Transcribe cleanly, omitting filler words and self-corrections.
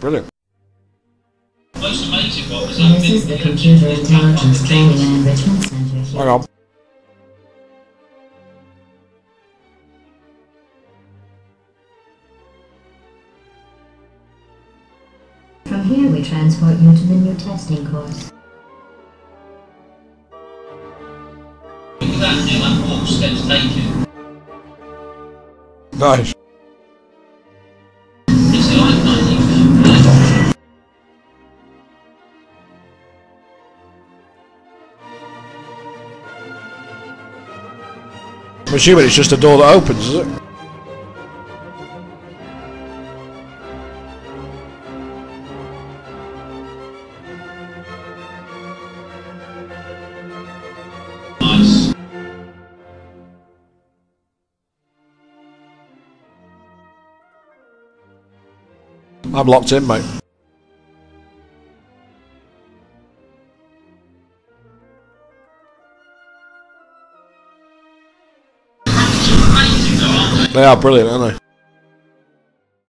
Brilliant. The most amazing one was that this is the Computer Intelligence Training and Enrichment Center here. Hang on. From here we transport you to the new testing course. Look at that, Neil, that walk steps taken. Nice. I'm assuming it's just a door that opens, is it? Nice. I'm locked in, mate. They are brilliant, aren't they?